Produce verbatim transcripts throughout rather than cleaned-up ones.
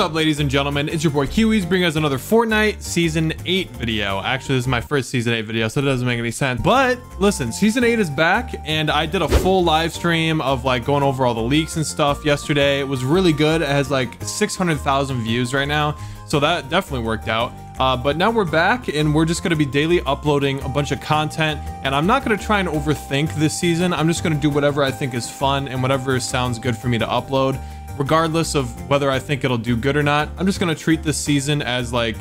up, ladies and gentlemen? It's your boy Kiwiz, bringing us another Fortnite Season eight video. Actually, this is my first Season eight video, so it doesn't make any sense. But listen, Season eight is back, and I did a full live stream of like going over all the leaks and stuff yesterday. It was really good. It has like six hundred thousand views right now, so that definitely worked out. Uh, but now we're back, and we're just going to be daily uploading a bunch of content, and I'm not going to try and overthink this season. I'm just going to do whatever I think is fun and whatever sounds good for me to upload, regardless of whether I think it'll do good or not. I'm just going to treat this season as like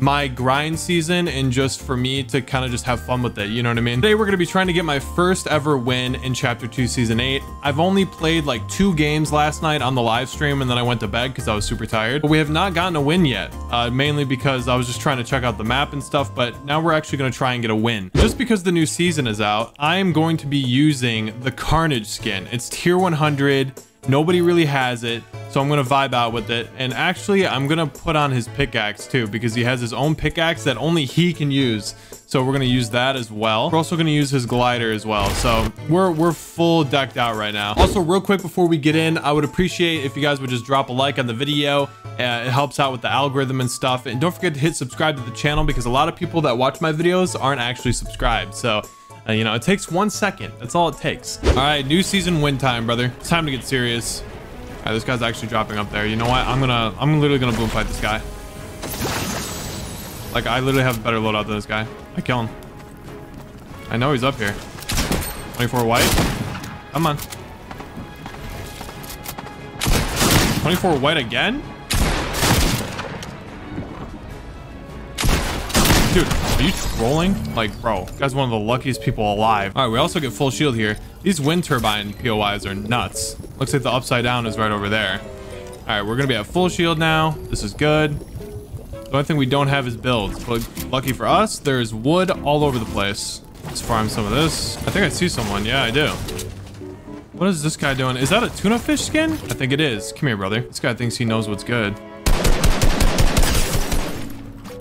my grind season, and just for me to kind of just have fun with it, you know what I mean? Today we're going to be trying to get my first ever win in Chapter two Season eight. I've only played like two games last night on the live stream, and then I went to bed because I was super tired. But we have not gotten a win yet, uh, mainly because I was just trying to check out the map and stuff, but now we're actually going to try and get a win. Just because the new season is out, I am going to be using the Carnage skin. It's tier one hundred. Nobody really has it, so I'm gonna vibe out with it. And actually, I'm gonna put on his pickaxe too, because he has his own pickaxe that only he can use. So we're gonna use that as well. We're also gonna use his glider as well. So we're we're full decked out right now. Also, real quick before we get in, I would appreciate if you guys would just drop a like on the video. Uh, it helps out with the algorithm and stuff. And don't forget to hit subscribe to the channel, because a lot of people that watch my videos aren't actually subscribed. So Uh, you know, it takes one second. That's all it takes. All right, new season win time, brother. It's time to get serious. All right, this guy's actually dropping up there. You know what? I'm gonna, I'm literally gonna boom fight this guy. Like, I literally have a better loadout than this guy. I kill him. I know he's up here. twenty-four white. Come on. twenty-four white again? Dude, are you trolling? Like, bro, this guy's one of the luckiest people alive. All right, we also get full shield here. These wind turbine P O Is are nuts. Looks like the upside down is right over there. All right, we're gonna be at full shield now. This is good. The only thing we don't have is builds, but lucky for us, there's wood all over the place. Let's farm some of this. I think I see someone. Yeah, I do. What is this guy doing? Is that a tuna fish skin? I think it is. Come here, brother. This guy thinks he knows what's good.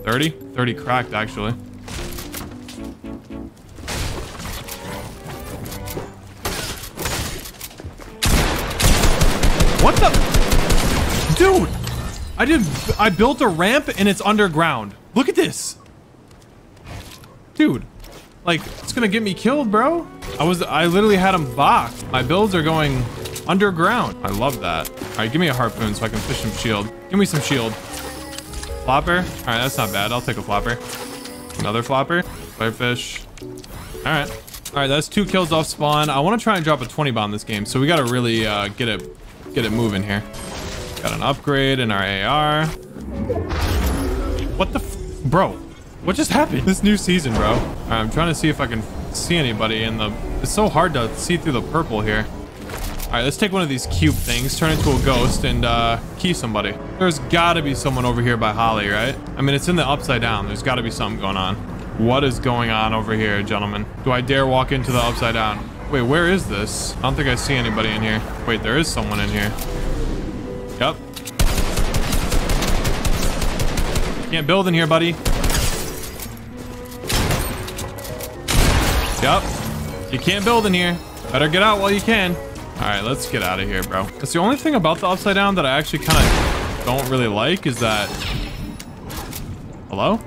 thirty, thirty cracked actually. What the, dude? I did. I built a ramp and it's underground. Look at this, dude. Like, it's gonna get me killed, bro. I was. I literally had him boxed. My builds are going underground. I love that. All right, give me a harpoon so I can fish some shield. Give me some shield. Flopper. All right, that's not bad. I'll take a flopper. Another flopper. Firefish. All right. All right, that's two kills off spawn. I want to try and drop a twenty bomb this game, so we got to really uh, get it get it moving here. Got an upgrade in our A R. What the f bro? What just happened? This new season, bro. All right, I'm trying to see if I can see anybody in the... It's so hard to see through the purple here. All right, let's take one of these cube things, turn into a ghost, and uh, key somebody. There's gotta be someone over here by Holly, right? I mean, it's in the upside down. There's gotta be something going on. What is going on over here, gentlemen? Do I dare walk into the upside down? Wait, where is this? I don't think I see anybody in here. Wait, there is someone in here. Yep. Can't build in here, buddy. Yep. You can't build in here. Better get out while you can. All right, let's get out of here, bro. That's the only thing about the upside down that I actually kind of don't really like, is that... Hello?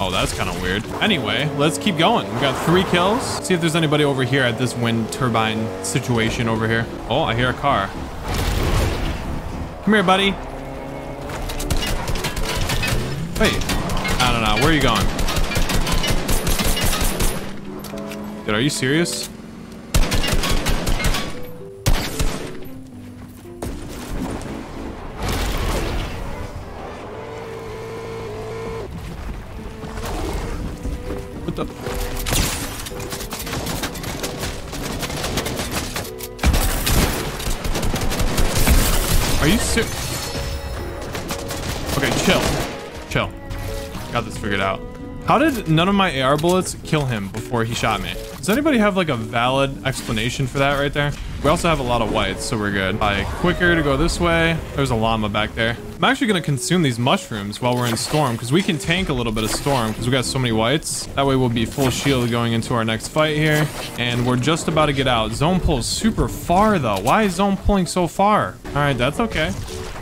Oh, that's kind of weird. Anyway, let's keep going. We got three kills. Let's see if there's anybody over here at this wind turbine situation over here. Oh, I hear a car. Come here, buddy. Wait, I don't know. Where are you going? Dude, are you serious? What the? Are you serious? Okay, chill. Chill. Got this figured out. How did none of my A R bullets kill him before he shot me? Does anybody have like a valid explanation for that right there? We also have a lot of whites, so we're good. Like, quicker to go this way. There's a llama back there. I'm actually gonna consume these mushrooms while we're in storm, because we can tank a little bit of storm because we got so many whites. That way we'll be full shield going into our next fight here. And we're just about to get out. Zone pulls super far though. Why is zone pulling so far? All right, that's okay.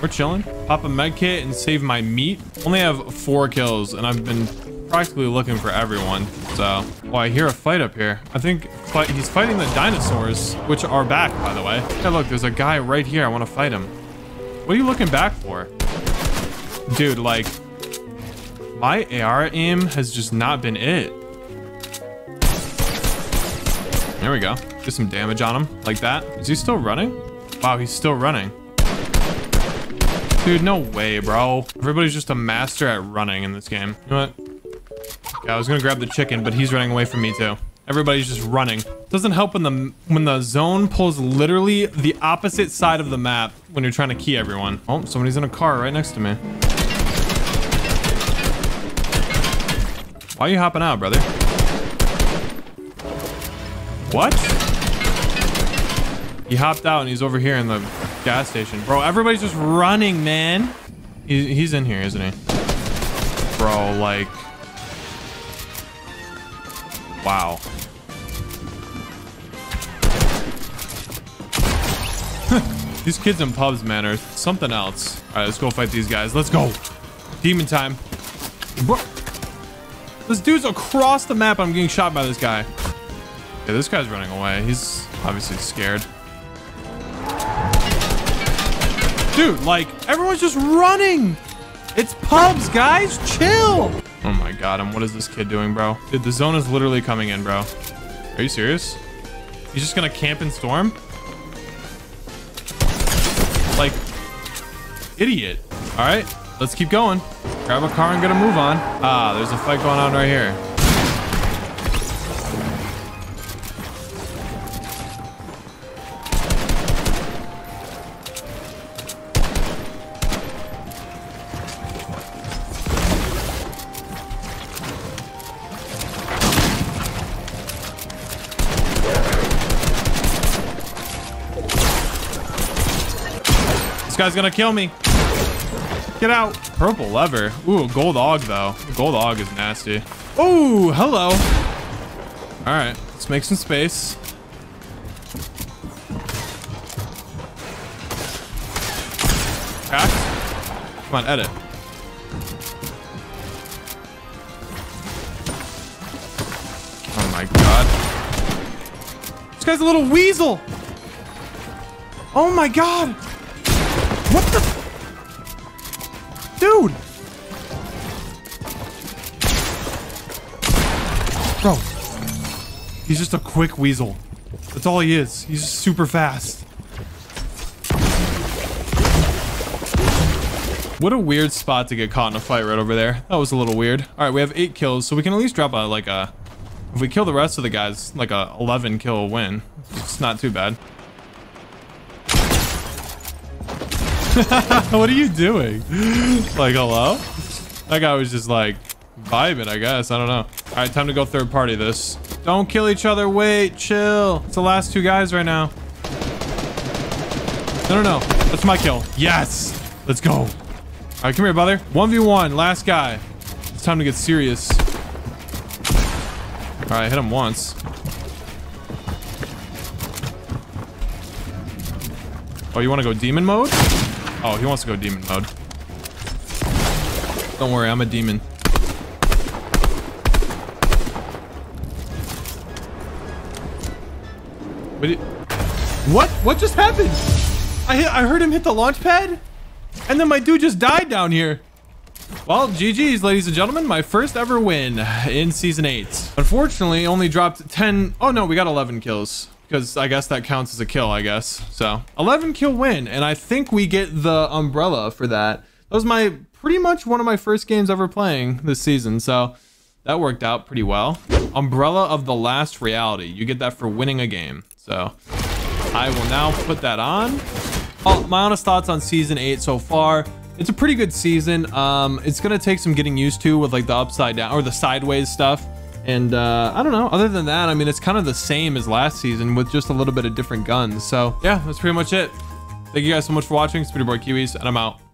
We're chilling. Pop a med kit and save my meat. Only have four kills and I've been practically looking for everyone. So, oh, I hear a fight up here. I think fight, he's fighting the dinosaurs, which are back, by the way. Hey, look, there's a guy right here. I want to fight him. What are you looking back for? Dude, like, my A R aim has just not been it. There we go. Get some damage on him, like that. Is he still running? Wow, he's still running. Dude, no way, bro. Everybody's just a master at running in this game. You know what? Yeah, I was gonna grab the chicken, but he's running away from me too. Everybody's just running. Doesn't help when the when the zone pulls literally the opposite side of the map when you're trying to key everyone. Oh, somebody's in a car right next to me. Why are you hopping out, brother? What? He hopped out and he's over here in the gas station. Bro, everybody's just running, man. He, he's in here, isn't he? Bro, like... wow. These kids in pubs, man, are something else. All right, let's go fight these guys. Let's go. Demon time. Bro. This dude's across the map. I'm getting shot by this guy. Yeah, this guy's running away. He's obviously scared. Dude, like, everyone's just running. It's pubs, guys. Chill. Oh my god, and what is this kid doing, bro? Dude, the zone is literally coming in, bro. Are you serious? He's just gonna camp and storm? Like, idiot. All right, let's keep going. Grab a car and get a move on. Ah, there's a fight going on right here. This guy's gonna kill me. Get out. Purple lever. Ooh, gold aug though. Gold aug is nasty. Oh, hello. All right, let's make some space. Cracked. Come on, edit. Oh my god. This guy's a little weasel. Oh my god. What the? Dude! Bro. He's just a quick weasel. That's all he is. He's just super fast. What a weird spot to get caught in a fight right over there. That was a little weird. All right, we have eight kills, so we can at least drop a, like a... if we kill the rest of the guys, like a eleven kill win. It's not too bad. What are you doing? Like, hello? That guy was just like vibing, I guess. I don't know. All right, time to go third party this. Don't kill each other. Wait, chill. It's the last two guys right now. No, no, no. That's my kill. Yes. Let's go. All right, come here, brother. one v one, last guy. It's time to get serious. All right, hit him once. Oh, you want to go demon mode? Oh, he wants to go demon mode. Don't worry, I'm a demon. Wait, what? What just happened? I hit, I heard him hit the launch pad, and then my dude just died down here. Well, G G's, ladies and gentlemen, my first ever win in season eight. Unfortunately, only dropped ten. Oh no, we got eleven kills. Because I guess that counts as a kill, I guess. So eleven kill win. And I think we get the umbrella for that. That was my pretty much one of my first games ever playing this season. So that worked out pretty well. Umbrella of the Last Reality. You get that for winning a game. So I will now put that on. Oh, my honest thoughts on season eight so far. It's a pretty good season. Um, it's going to take some getting used to with like the upside down or the sideways stuff. And uh, I don't know, other than that, I mean, it's kind of the same as last season with just a little bit of different guns. So yeah, that's pretty much it. Thank you guys so much for watching. It's Pretty Boy Kiwis, and I'm out.